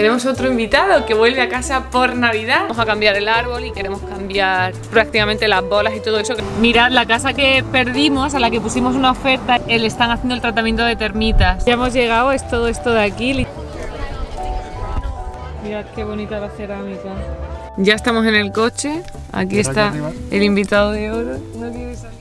Tenemos otro invitado que vuelve a casa por Navidad. Vamos a cambiar el árbol y queremos cambiar prácticamente las bolas y todo eso. Mirad, la casa que perdimos, a la que pusimos una oferta, le están haciendo el tratamiento de termitas. Ya hemos llegado, es todo esto de aquí. Mirad qué bonita la cerámica. Ya estamos en el coche. Aquí está el invitado de oro. No quiere salir.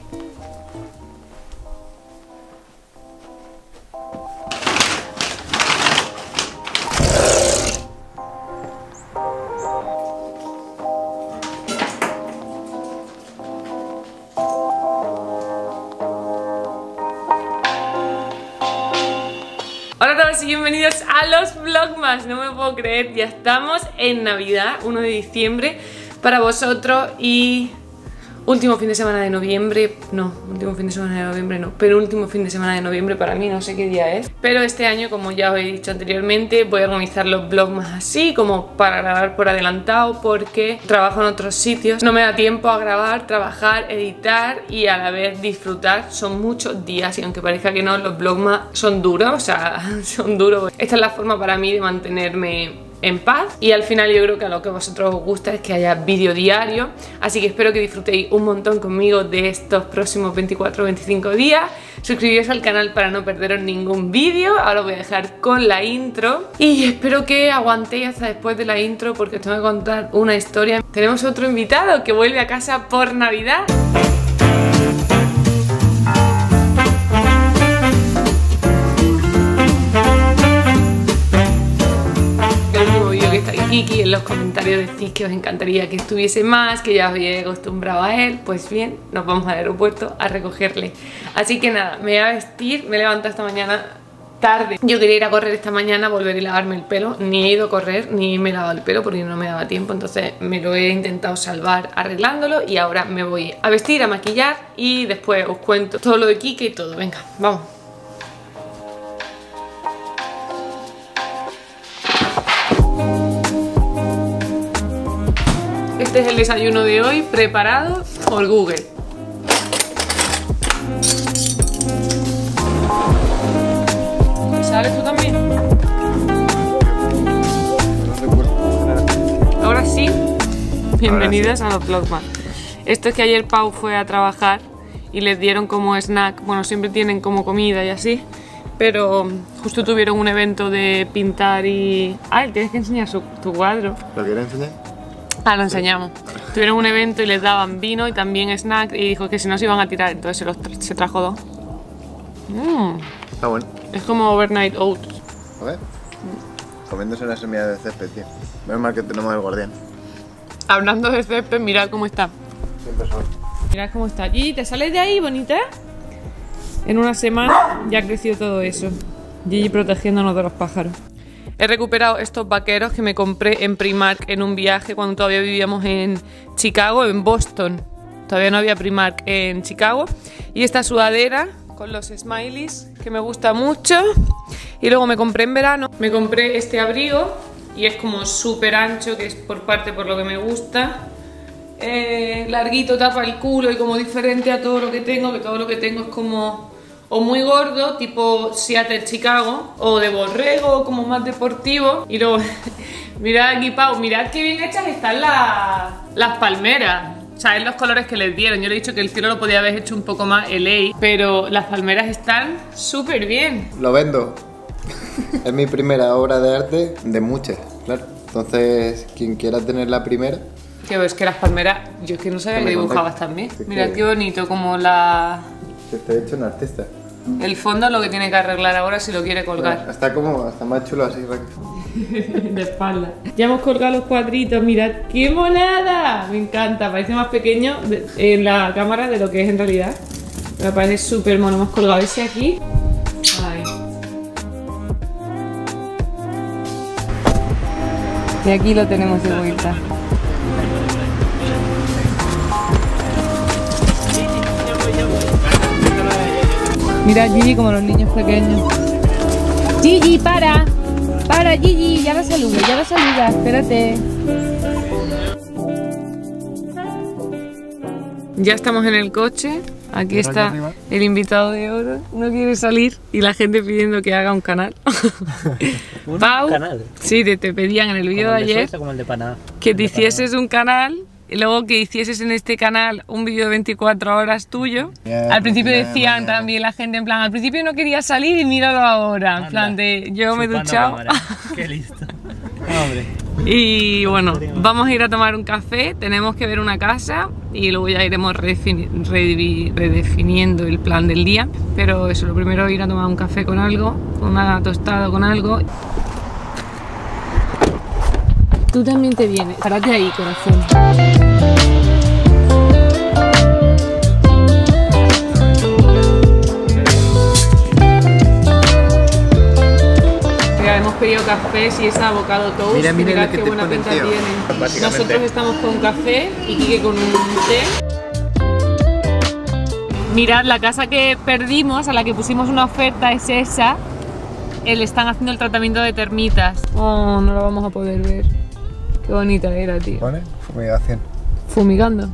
Bienvenidos a los Vlogmas. No me puedo creer, ya estamos en Navidad, 1 de diciembre para vosotros y último fin de semana de noviembre. No, último fin de semana de noviembre no, pero último fin de semana de noviembre para mí, no sé qué día es. Pero este año, como ya os he dicho anteriormente, voy a organizar los Vlogmas así, como para grabar por adelantado, porque trabajo en otros sitios. No me da tiempo a grabar, trabajar, editar y a la vez disfrutar. Son muchos días y aunque parezca que no, los Vlogmas son duros, o sea, son duros. Esta es la forma para mí de mantenerme en paz y al final yo creo que a lo que a vosotros os gusta es que haya vídeo diario, así que espero que disfrutéis un montón conmigo de estos próximos 24 o 25 días. Suscribiros al canal para no perderos ningún vídeo. Ahora os voy a dejar con la intro y espero que aguantéis hasta después de la intro porque os tengo que contar una historia. Tenemos otro invitado que vuelve a casa por Navidad. Kiki, en los comentarios decís que os encantaría que estuviese más, que ya os había acostumbrado a él. Pues bien, nos vamos al aeropuerto a recogerle. Así que nada, me voy a vestir, me he levantado esta mañana tarde. Yo quería ir a correr esta mañana, volver y lavarme el pelo. Ni he ido a correr, ni me he lavado el pelo porque no me daba tiempo. Entonces me lo he intentado salvar arreglándolo y ahora me voy a vestir, a maquillar y después os cuento todo lo de Kiki y todo. Venga, vamos. Este es el desayuno de hoy, preparado por Google. ¿Sabes tú también? Ahora sí, bienvenidas a los Vlogmas. Esto es que ayer Pau fue a trabajar y les dieron como snack, bueno, siempre tienen como comida y así, pero justo tuvieron un evento de pintar y... ¡Ay! Tienes que enseñar tu cuadro. ¿Lo quieres enseñar? Ah, lo enseñamos. Tuvieron un evento y les daban vino y también snack y dijo que si no se iban a tirar, entonces se trajo dos. Está bueno. Es como overnight oats. A ver. Comiéndose la semilla de césped, tío. Menos mal que tenemos el guardián. Hablando de césped, mirad cómo está. Siempre soy. Mirad cómo está. Gigi, ¿te sales de ahí, bonita? En una semana ya ha crecido todo eso. Gigi protegiéndonos de los pájaros. He recuperado estos vaqueros que me compré en Primark en un viaje cuando todavía vivíamos en Chicago, en Boston. Todavía no había Primark en Chicago. Y esta sudadera con los smileys que me gusta mucho. Y luego me compré en verano. Me compré este abrigo y es como súper ancho, que es por parte por lo que me gusta. Larguito, tapa el culo y como diferente a todo lo que tengo, que todo lo que tengo es como... o muy gordo, tipo Seattle, Chicago, o de borrego, como más deportivo. Y luego, mirad aquí, Pau, mirad qué bien hechas están las palmeras. O sea, es los colores que les dieron. Yo le he dicho que el cielo lo podía haber hecho un poco más LA, pero las palmeras están súper bien. Lo vendo. Es mi primera obra de arte de muchas, claro. Entonces, quien quiera tener la primera... Tío, es que las palmeras, yo es que no sabía que dibujabas también. Mirad qué bonito, como la... Que está hecho un artista. El fondo lo que tiene que arreglar ahora si lo quiere colgar. Bueno, está como, está más chulo así, de espalda. Ya hemos colgado los cuadritos, mirad qué monada. Me encanta, parece más pequeño en la cámara de lo que es en realidad. Me parece súper mono, hemos colgado ese aquí. Ay. Y aquí lo tenemos de vuelta. Mira Gigi como los niños pequeños. Gigi, para Gigi, ya la saluda, espérate. Ya estamos en el coche, Aquí está el invitado de oro, no quiere salir y la gente pidiendo que haga un canal. ¿Un Pau, canal? Sí, te pedían en el vídeo de ayer que te hicieses un canal y luego que hicieses en este canal un vídeo de 24 horas tuyo. Bien, al principio bien, decían bien, también la gente en plan, al principio no quería salir y míralo ahora, anda, en plan de yo me he duchado. Qué listo. Hombre. Y bueno, vamos a ir a tomar un café, tenemos que ver una casa y luego ya iremos redefiniendo el plan del día. Pero eso, lo primero es ir a tomar un café con algo, con una tostada con algo. Tú también te vienes, párate ahí, corazón. Hemos pedido cafés y es avocado toast. Mira, mira qué buena pinta tiene. Nosotros estamos con café y Kike con un té. Mirad, la casa que perdimos, a la que pusimos una oferta, es esa. Le están haciendo el tratamiento de termitas. Oh, no lo vamos a poder ver. Qué bonita era, tío. ¿Pone? Fumigación. Fumigando.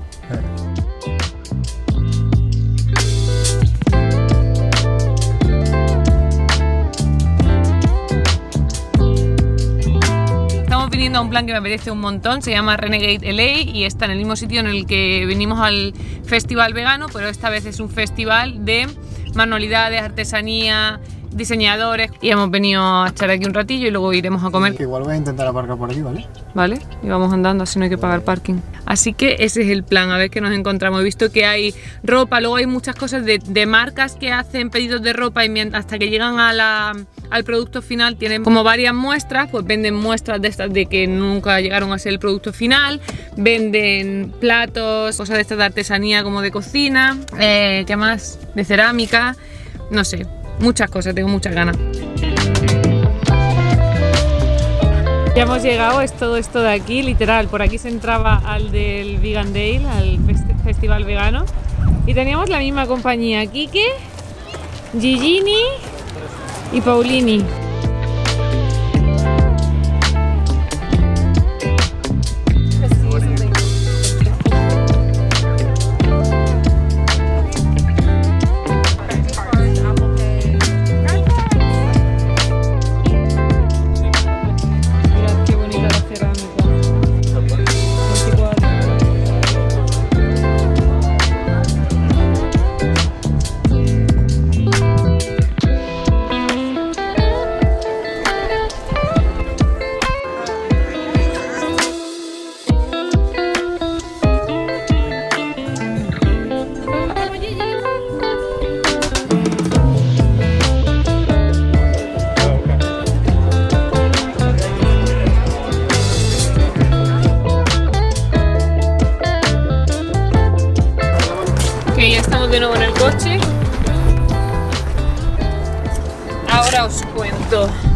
A un plan que me apetece un montón, se llama Renegade LA y está en el mismo sitio en el que vinimos al festival vegano, pero esta vez es un festival de manualidades, artesanía, diseñadores, y hemos venido a estar aquí un ratillo y luego iremos a comer. Igual voy a intentar aparcar por aquí, ¿vale? Vale, y vamos andando, así no hay que pagar parking. Así que ese es el plan, a ver qué nos encontramos. He visto que hay ropa, luego hay muchas cosas de marcas que hacen pedidos de ropa y hasta que llegan a al producto final tienen como varias muestras, pues venden muestras de estas de que nunca llegaron a ser el producto final, venden platos, cosas de estas de artesanía como de cocina, ¿qué más? De cerámica, no sé. Muchas cosas, tengo muchas ganas. Ya hemos llegado, es todo esto de aquí, literal. Por aquí se entraba al del Vegandale, al festival vegano. Y teníamos la misma compañía, Kike, Gigini y Paulini.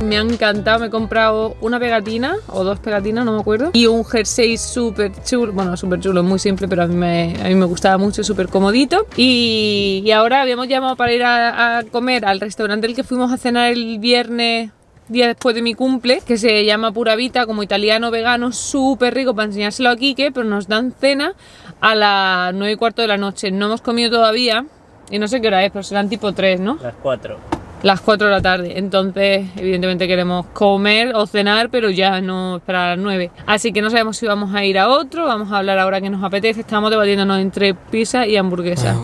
Me han encantado, me he comprado una pegatina o dos pegatinas, no me acuerdo, y un jersey súper chulo, bueno, súper chulo, muy simple, pero a mí me gustaba mucho, súper comodito. Y ahora habíamos llamado para ir a comer al restaurante al que fuimos a cenar el viernes, día después de mi cumple, que se llama Pura Vita, como italiano vegano, súper rico, para enseñárselo a Kike, pero nos dan cena a las 9:15 de la noche. No hemos comido todavía y no sé qué hora es, pero serán tipo 3, ¿no? Las 4. Las 4 de la tarde, entonces evidentemente queremos comer o cenar, pero ya no esperar a las 9. Así que no sabemos si vamos a ir a otro, vamos a hablar ahora que nos apetece, estamos debatiéndonos entre pizza y hamburguesa.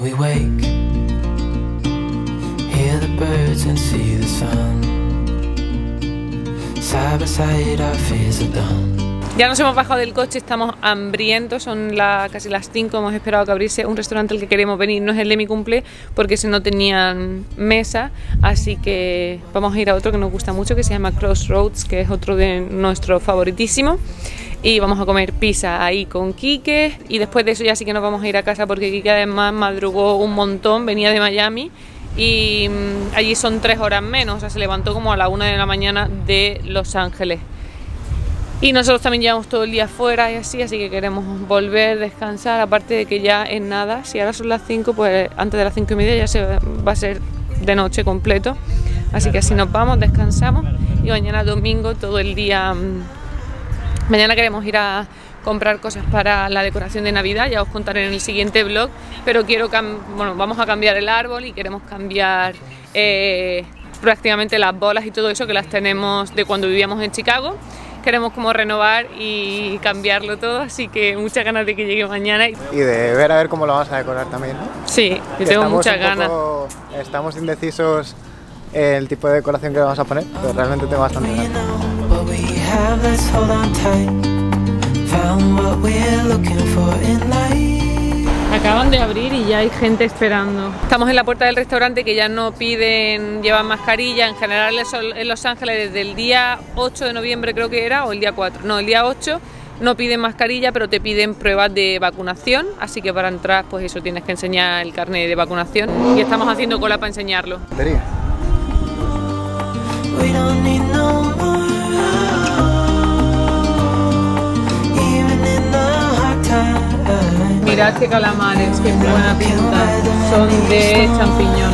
Ya nos hemos bajado del coche, estamos hambrientos, son casi las 5, hemos esperado que abriese un restaurante al que queremos venir, no es el de mi cumple, porque si no tenían mesa, así que vamos a ir a otro que nos gusta mucho, que se llama Crossroads, que es otro de nuestro favoritísimo, y vamos a comer pizza ahí con Kike, y después de eso ya sí que nos vamos a ir a casa, porque Kike además madrugó un montón, venía de Miami, y allí son 3 horas menos, o sea, se levantó como a la 1 de la mañana de Los Ángeles. Y nosotros también llevamos todo el día fuera y así que queremos volver, descansar, aparte de que ya en nada, si ahora son las 5, pues antes de las 5:30 ya va a ser de noche completo. Así que así nos vamos, descansamos y mañana domingo todo el día. Mañana queremos ir a comprar cosas para la decoración de Navidad, ya os contaré en el siguiente vlog, pero quiero vamos a cambiar el árbol y queremos cambiar prácticamente las bolas y todo eso que las tenemos de cuando vivíamos en Chicago. Queremos como renovar y cambiarlo todo, así que muchas ganas de que llegue mañana. Y de ver a ver cómo lo vamos a decorar también, ¿no? Sí, yo tengo muchas ganas. Estamos indecisos el tipo de decoración que le vamos a poner, pero realmente tengo bastante ganas. Acaban de abrir y ya hay gente esperando. Estamos en la puerta del restaurante, que ya no piden llevar mascarilla. En general en Los Ángeles desde el día 8 de noviembre creo que era, o el día 4, no, el día 8 no piden mascarilla, pero te piden pruebas de vacunación, así que para entrar pues eso, tienes que enseñar el carnet de vacunación y estamos haciendo cola para enseñarlo. Mirad qué calamares, qué buena pinta, son de champiñón.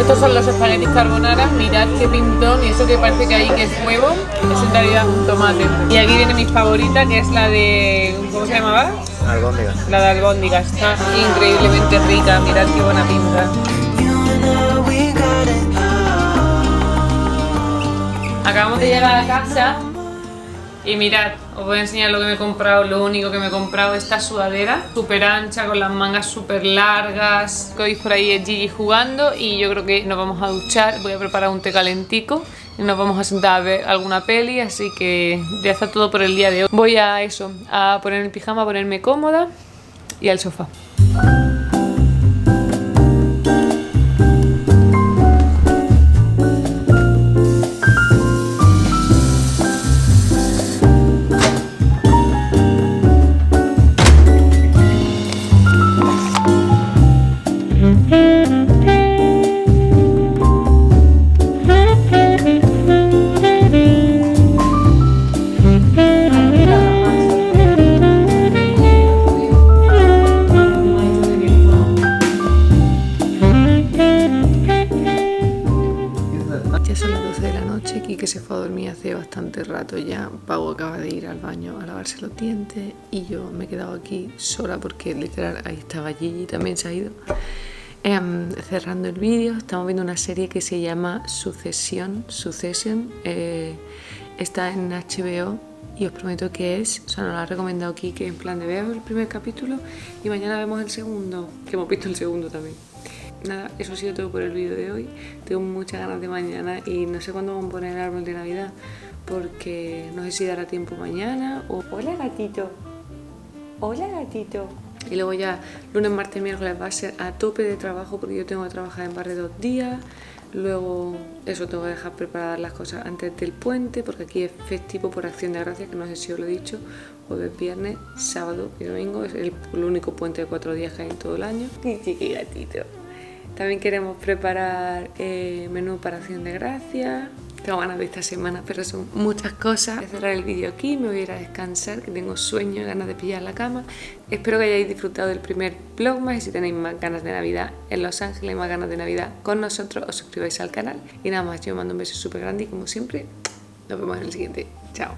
Estos son los espaguetis carbonara, mirad qué pintón, y eso que parece que ahí que es huevo, es en realidad un tomate. Y aquí viene mi favorita, que es la de... ¿cómo se llamaba? Albóndigas. La de albóndigas, está increíblemente rica, mirad qué buena pinta. Acabamos de llegar a casa y mirad, os voy a enseñar lo que me he comprado, lo único que me he comprado, esta sudadera súper ancha, con las mangas súper largas. Hoy por ahí es Gigi jugando y yo creo que nos vamos a duchar, voy a preparar un té calentico y nos vamos a sentar a ver alguna peli, así que ya está todo por el día de hoy. Voy a eso, a poner el pijama, a ponerme cómoda y al sofá. Ya Pau acaba de ir al baño a lavarse los dientes y yo me he quedado aquí sola porque literal ahí estaba Gigi, también se ha ido. Cerrando el vídeo, estamos viendo una serie que se llama Sucesión. Está en HBO y os prometo que es, o sea, nos la ha recomendado Kike en plan de veamos el primer capítulo y mañana vemos el segundo, que hemos visto el segundo también. Nada, eso ha sido todo por el vídeo de hoy. Tengo muchas ganas de mañana y no sé cuándo vamos a poner el árbol de Navidad, porque no sé si dará tiempo mañana o... Hola gatito, hola gatito. Y luego ya lunes, martes, miércoles va a ser a tope de trabajo porque yo tengo que trabajar en barrio 2 días. Luego eso, tengo que dejar preparadas las cosas antes del puente porque aquí es festivo por Acción de Gracias, que no sé si os lo he dicho, jueves, viernes, sábado y domingo. Es el único puente de 4 días que hay en todo el año. ¡Qué gatito! También queremos preparar menú para Acción de Gracias. Tengo ganas de esta semana, pero son muchas cosas. Voy a cerrar el vídeo aquí, me voy a ir a descansar, que tengo sueño y ganas de pillar la cama. Espero que hayáis disfrutado del primer vlogmas y si tenéis más ganas de Navidad en Los Ángeles, más ganas de Navidad con nosotros, os suscribáis al canal. Y nada más, yo os mando un beso súper grande y como siempre, nos vemos en el siguiente. Chao.